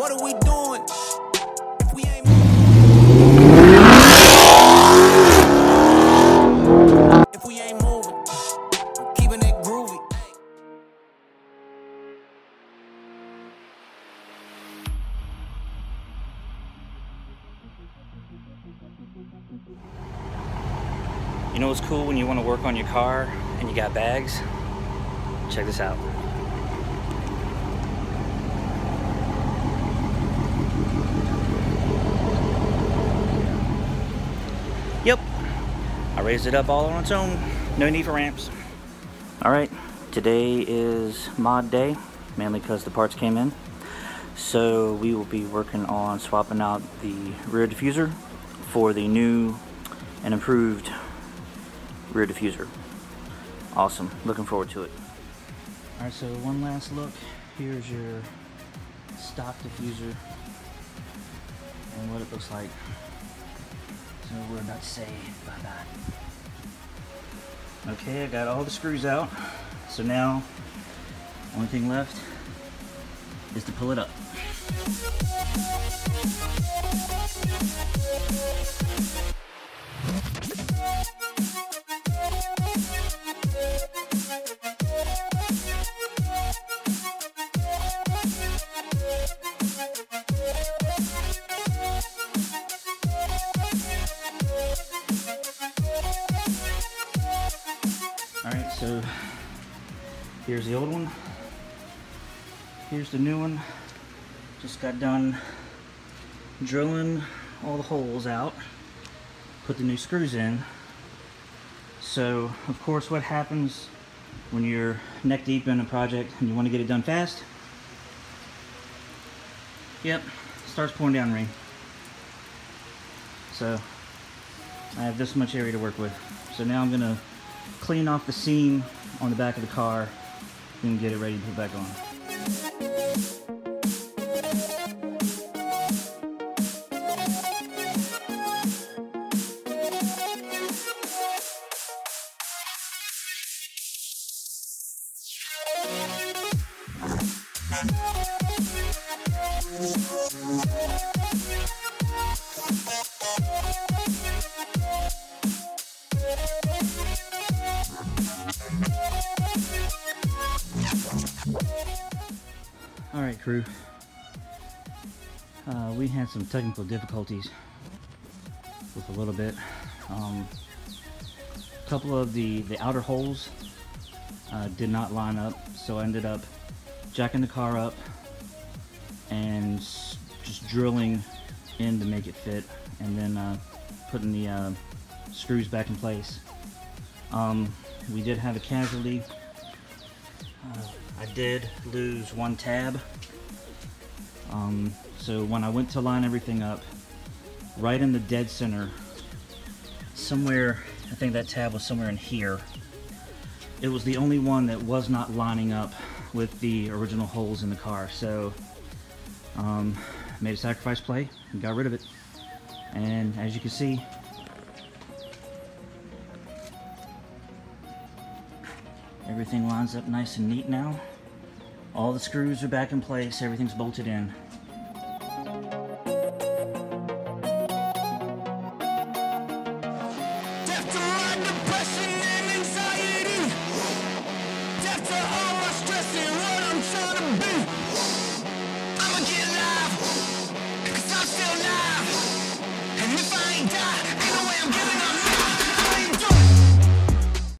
What are we doing? If we ain't moving, I'm keeping it groovy. You know what's cool when you want to work on your car and you got bags? Check this out. Yep, I raised it up all on its own. No need for ramps. All right, today is mod day, mainly because the parts came in. So we will be working on swapping out the rear diffuser for the new and improved rear diffuser. Awesome, looking forward to it. All right, so one last look. Here's your stock diffuser and what it looks like. So we're about to say bye-bye. Okay, I got all the screws out. So now, only thing left is to pull it up. Alright, so here's the old one, here's the new one. Just got done drilling all the holes out, put the new screws in. So of course what happens when you're neck deep in a project and you want to get it done fast? Yep, starts pouring down rain. So I have this much area to work with. So now I'm going to clean off the seam on the back of the car and get it ready to put back on. Alright crew, we had some technical difficulties with a little bit. A couple of the outer holes did not line up, so I ended up jacking the car up and just drilling in to make it fit, and then putting the screws back in place. We did have a casualty. I did lose one tab, so when I went to line everything up, right in the dead center, somewhere, I think that tab was somewhere in here. It was the only one that was not lining up with the original holes in the car, so made a sacrifice play and got rid of it. And as you can see, everything lines up nice and neat now. All the screws are back in place, everything's bolted in.